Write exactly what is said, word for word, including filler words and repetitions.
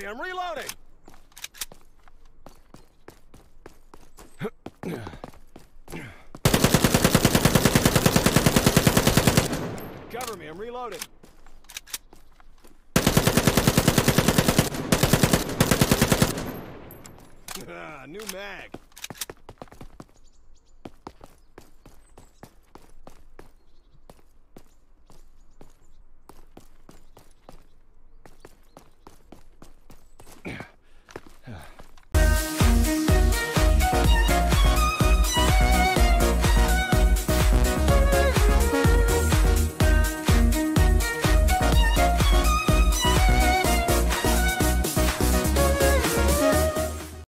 me, I'm reloading! Cover me, I'm reloading!